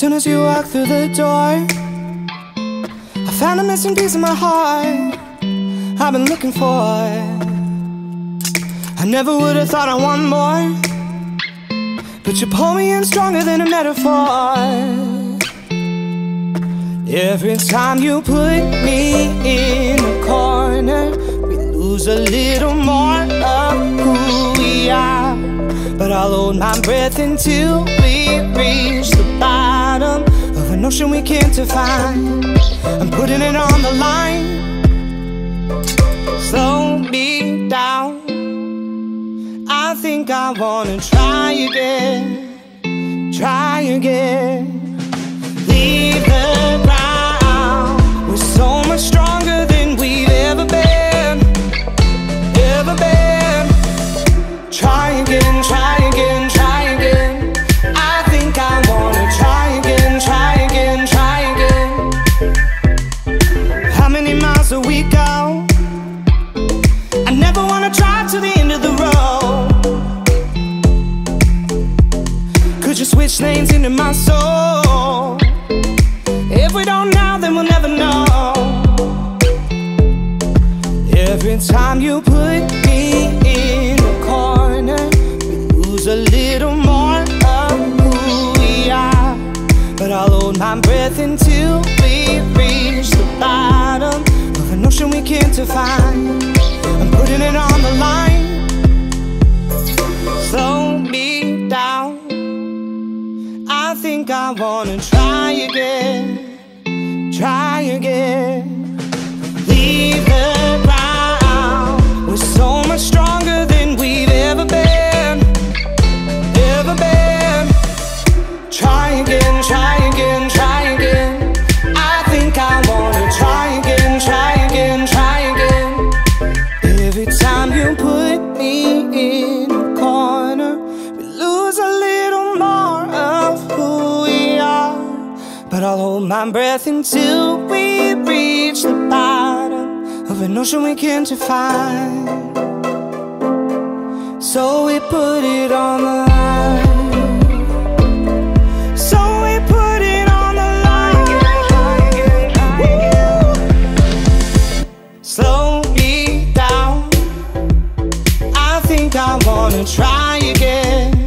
soon as you walk through the door, I found a missing piece of my heart I've been looking for. I never would have thought I want more, but you pull me in stronger than a metaphor. Every time you put me in a corner, we lose a little more of who we are. But I'll hold my breath until we reach the bottom of an ocean we can't define. I'm putting it on the line. Slow me down. I think I wanna try again. Try again. Leave the ground. We're so much stronger than we've ever been. Ever been. Try again, try again, try again. I think I wanna try again, try again, try again. How many miles do we go? I never wanna drive to the end of the road. Could you switch lanes into my soul? If we don't now, then we'll never know. Every time you put me in a corner, we lose a little more of who we are. But I'll hold my breath until we reach the bottom of an ocean we can't define. I'm putting it on the line. Slow me down. I think I wanna try again. Try again. Leave the ground. We're so much stronger than we've ever been. Ever been. Try again, try again, try again. I think I wanna try again, try again, try again. Every time you put me in a corner, we lose a little more of who we are. But I'll hold my breath until we reach the bottom of an ocean we can't define. So we put it on the line. So we put it on the line. Slow me down. I think I wanna try again.